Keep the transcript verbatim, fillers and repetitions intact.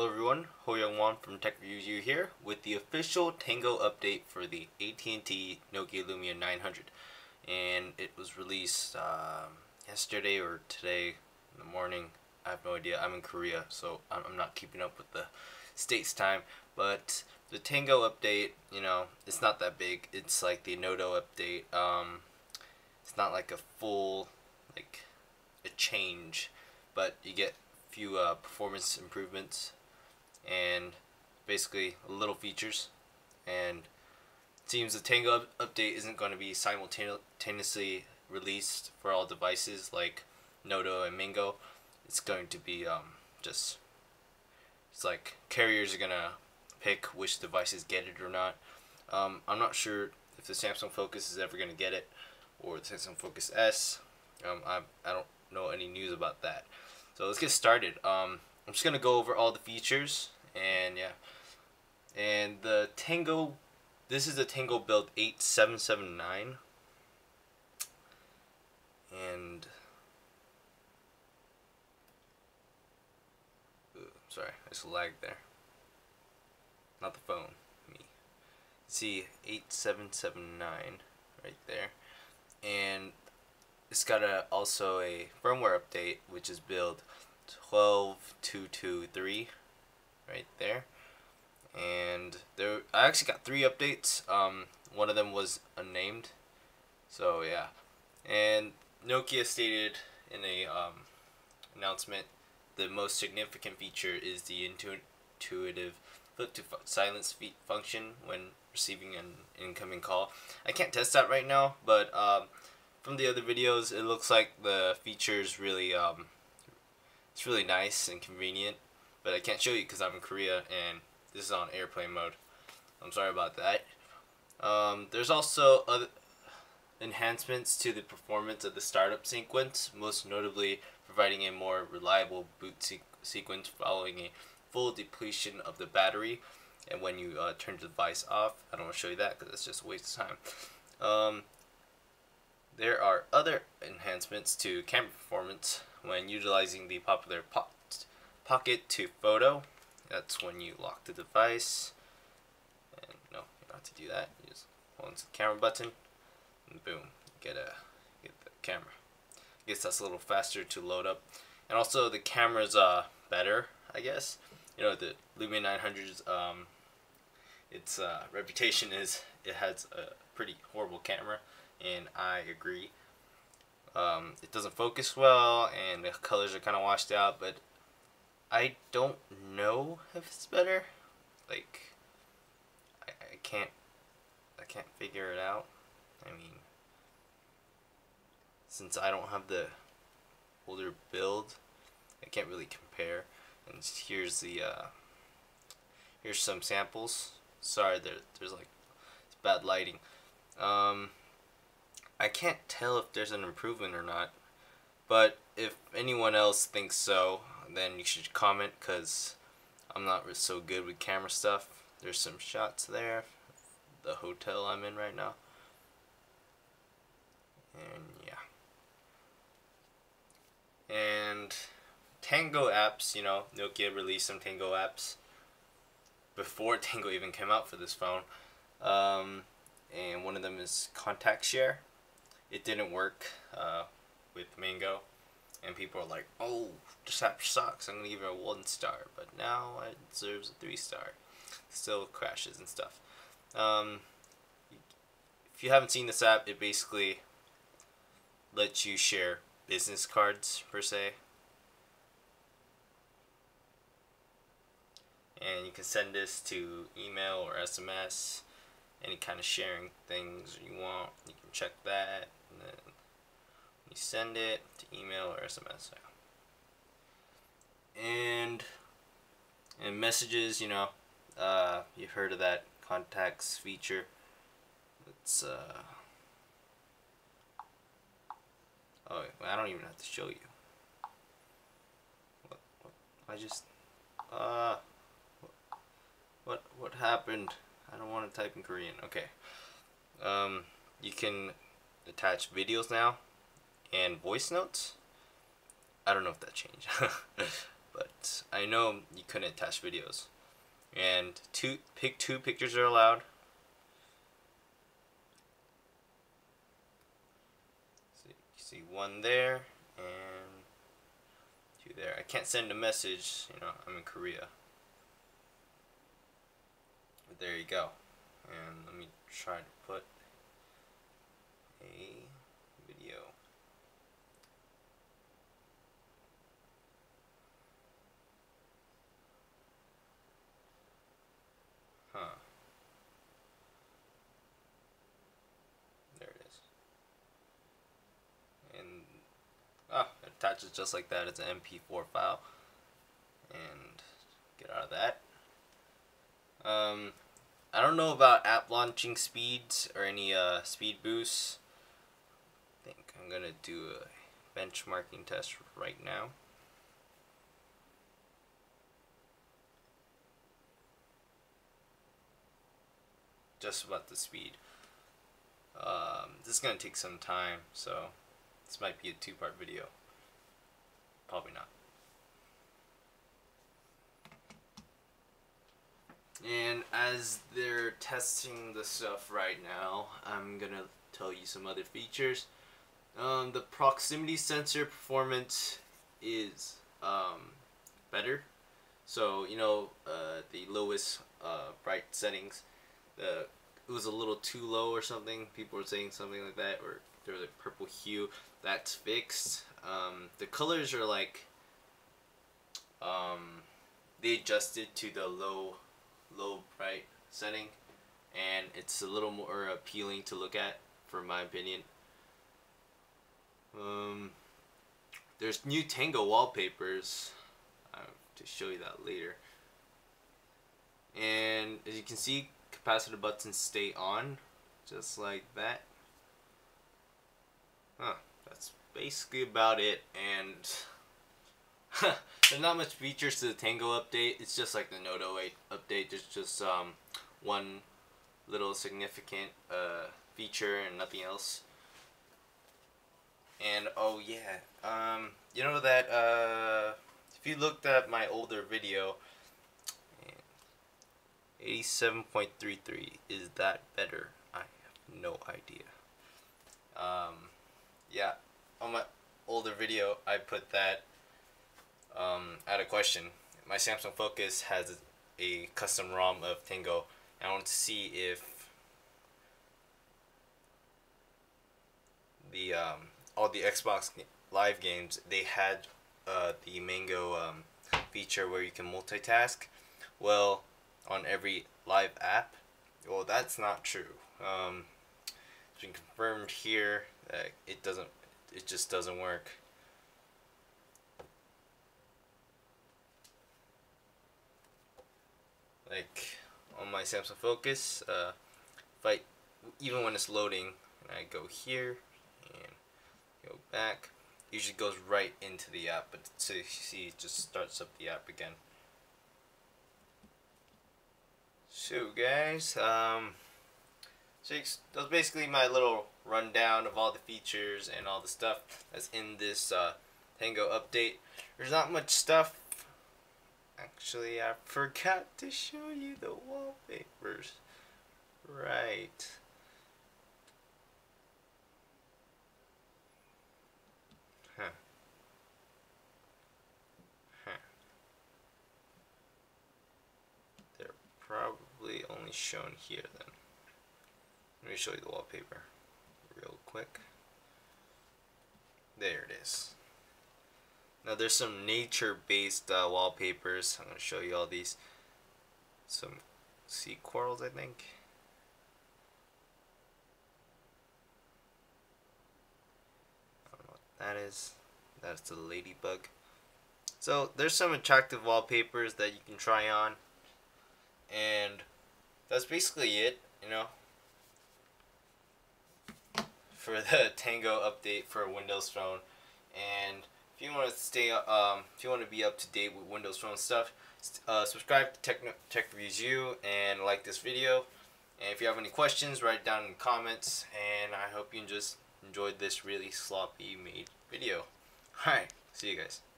Hello everyone, Ho Young Won from Tech Reviews U here with the official Tango update for the A T and T Nokia Lumia nine hundred, and it was released um, yesterday or today in the morning. I have no idea. I'm in Korea, so I'm not keeping up with the States time. But the Tango update, you know, it's not that big. It's like the Nodo update. Um, it's not like a full, like a change, but you get a few uh, performance improvements and basically little features, and it seems the Tango update isn't going to be simultaneously released for all devices like Nodo and Mingo. It's going to be um, just, it's like carriers are going to pick which devices get it or not. Um, I'm not sure if the Samsung Focus is ever going to get it, or the Samsung Focus S. Um, I, I don't know any news about that. So let's get started. Um, I'm just going to go over all the features, and yeah. And the Tango, this is the Tango build eight seven seven nine. And, ooh, sorry, I just lagged there. Not the phone, me. See, eight seven seven nine right there. And it's got a, also a firmware update, which is build twelve two two three right there. And there, I actually got three updates. Um, one of them was unnamed. So yeah. And Nokia stated in a um, announcement, the most significant feature is the intuitive flip to silence function when receiving an incoming call. I can't test that right now, but um, from the other videos, it looks like the feature is really, um, it's really nice and convenient. But I can't show you because I'm in Korea and this is on airplane mode. I'm sorry about that. Um, there's also other enhancements to the performance of the startup sequence, most notably providing a more reliable boot se sequence following a full depletion of the battery, and when you uh, turn the device off. I don't want to show you that because it's just a waste of time. Um, There are other enhancements to camera performance when utilizing the popular po pocket to photo. That's when you lock the device. And no, you don't have to do that. You just hold into the camera button, and boom, get a get the camera. I guess that's a little faster to load up, and also the camera's uh better, I guess. You know, the Lumia nine hundred's um, its uh, reputation is it has a pretty horrible camera. And I agree. Um, it doesn't focus well, and the colors are kind of washed out. But I don't know if it's better. Like, I, I can't, I can't figure it out. I mean, since I don't have the older build, I can't really compare. And here's the, uh, here's some samples. Sorry, there, there's like it's bad lighting. Um. I can't tell if there's an improvement or not, but if anyone else thinks so, then you should comment, because I'm not so good with camera stuff. There's some shots there, the hotel I'm in right now, and yeah. And Tango apps, you know, Nokia released some Tango apps before Tango even came out for this phone, um, and one of them is Contact Share. It didn't work uh, with Mango, and people are like, oh, this app sucks, I'm gonna give it a one star, but now it deserves a three star. Still crashes and stuff. Um, if you haven't seen this app, it basically lets you share business cards, per se. And you can send this to email or S M S, any kind of sharing things you want. You can check that. And then you send it to email or S M S. And and messages, you know, uh, you've heard of that contacts feature. It's uh oh, I don't even have to show you. What, what I just uh what what happened? I don't want to type in Korean. Okay. Um, you can attach videos now and voice notes. I don't know if that changed, but I I know you couldn't attach videos. And two pick two pictures are allowed. So you see one there and two there. I can't send a message, you know, I'm in Korea. But there you go. And let me try to put a video. Huh. There it is. And ah, it attaches just like that. It's an M P four file. And get out of that. Um, I don't know about app launching speeds or any uh, speed boosts. I think I'm gonna do a benchmarking test right now. Just about the speed. Um, this is gonna take some time, so this might be a two-part video. Probably not. And as they're testing the stuff right now, I'm gonna tell you some other features. Um, the proximity sensor performance is um, better. So you know uh, the lowest uh, bright settings. Uh, it was a little too low or something. People were saying something like that, or there was a purple hue. That's fixed. Um, the colors are like um, they adjusted to the low. low bright setting, and it's a little more appealing to look at, for my opinion. Um, there's new Tango wallpapers. I'll to show you that later. And as you can see, capacitive buttons stay on, just like that. Huh, that's basically about it, and there's not much features to the Tango update. It's just like the Nodo update. There's just um, one little significant uh, feature and nothing else. And oh yeah, um, you know that uh, if you looked at my older video, eighty-seven point three three, is that better? I have no idea. Um, yeah, on my older video, I put that. Um, I had a question. My Samsung Focus has a custom ROM of Tango. I want to see if the um, all the Xbox Live games, they had uh, the Mango um, feature where you can multitask. Well, on every live app. Well, that's not true. Um, it's been confirmed here that it doesn't. It just doesn't work. Like on my Samsung Focus, uh, if I, even when it's loading, and I go here and go back, it usually goes right into the app. But so you see, it just starts up the app again. So guys, um, so that's basically my little rundown of all the features and all the stuff that's in this uh, Tango update. There's not much stuff. Actually, I forgot to show you the wallpapers. Right. Huh. Huh. They're probably only shown here then. Let me show you the wallpaper real quick. There it is. Now there's some nature-based uh, wallpapers. I'm going to show you all these. Some sea corals, I think. I don't know what that is. That's the ladybug. So there's some attractive wallpapers that you can try on. And that's basically it, you know, for the Tango update for Windows Phone. And if you want to stay, um, if you want to be up to date with Windows Phone stuff, uh, subscribe to Tech, Tech Reviews U and like this video. And if you have any questions, write it down in the comments. And I hope you just enjoyed this really sloppy made video. Alright, see you guys.